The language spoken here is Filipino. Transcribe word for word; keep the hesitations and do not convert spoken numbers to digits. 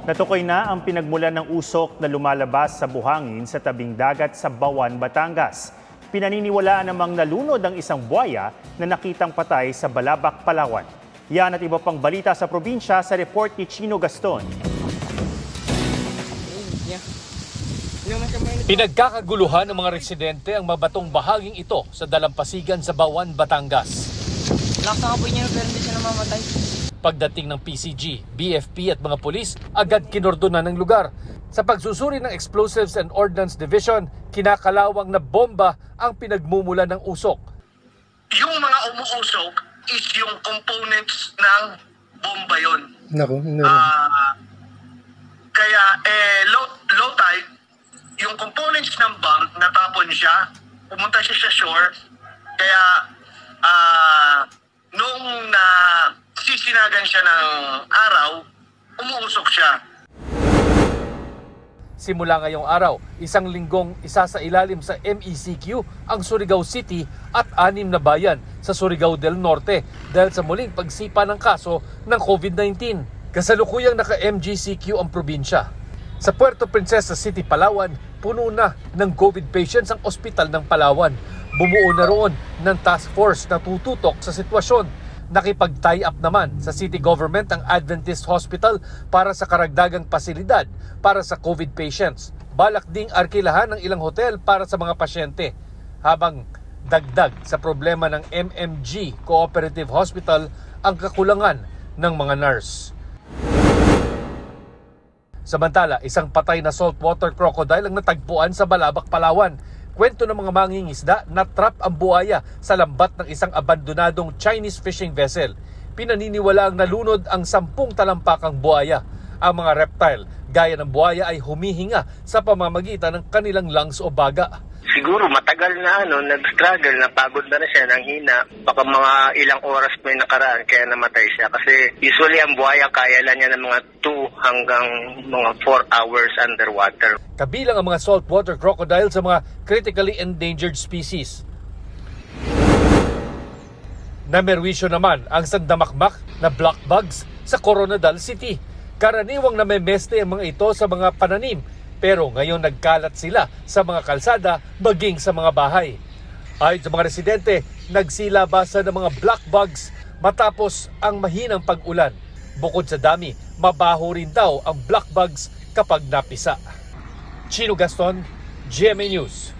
Natukoy na ang pinagmulan ng usok na lumalabas sa buhangin sa tabing dagat sa Bawan, Batangas. Pinaniniwalaan namang nalunod ang isang buwaya na nakitang patay sa Balabak, Palawan. Yan at iba pang balita sa probinsya sa report ni Chino Gaston. Pinagkakaguluhan ng mga residente ang mabatong bahaging ito sa dalampasigan sa Bawan, Batangas. Nakakapoy niya pero hindi siya namamatay. Pagdating ng P C G, B F P at mga pulis, agad kinordona ng lugar. Sa pagsusuri ng Explosives and Ordnance Division, kinakalawang na bomba ang pinagmumula ng usok. Yung mga umuusok is yung components ng bomba yun. Naku, naku. Uh, kaya eh, low, low tide, yung components ng bomb, natapon siya, pumunta siya sa shore, kaya uh, nung na... Uh, sisinagan siya ng araw, umuusok siya. Simula ngayong araw, isang linggong isa sa ilalim sa M E C Q ang Surigao City at anim na bayan sa Surigao del Norte dahil sa muling pagsipa ng kaso ng COVID nineteen. Kasalukuyang naka-M G C Q ang probinsya. Sa Puerto Princesa City, Palawan, puno na ng COVID patients ang ospital ng Palawan. Bumuo na roon ng task force na tututok sa sitwasyon. Nakipag-tie up naman sa city government ang Adventist Hospital para sa karagdagang pasilidad para sa COVID patients. Balak ding arkilahan ng ilang hotel para sa mga pasyente. Habang dagdag sa problema ng M M G Cooperative Hospital ang kakulangan ng mga nurse. Samantala, isang patay na saltwater crocodile ang natagpuan sa Balabak, Palawan. Kwento ng mga mangingisda, natrap ang buhaya sa lambat ng isang abandonadong Chinese fishing vessel. Pinaniniwalaang nalunod ang sampung talampakang buhaya. Ang mga reptile, gaya ng buhaya, ay humihinga sa pamamagitan ng kanilang lungs o baga. Siguro matagal na ano, nag-struggle, napagod na na siya, nang hina. Baka mga ilang oras may nakaraan kaya namatay siya. Kasi usually ang buhaya kaya lang niya ng mga two hanggang mga four hours underwater. Kabilang ang mga saltwater crocodile sa mga critically endangered species. Namerwisyo naman ang sandamakmak na black bugs sa Coronadal City. Karaniwang namemeste ang mga ito sa mga pananim. Pero ngayon nagkalat sila sa mga kalsada baging sa mga bahay. Ayon sa mga residente, nagsilabasan ng mga black bugs matapos ang mahinang pag-ulan. Bukod sa dami, mabaho rin daw ang black bugs kapag napisa. Chino Gaston, G M A News.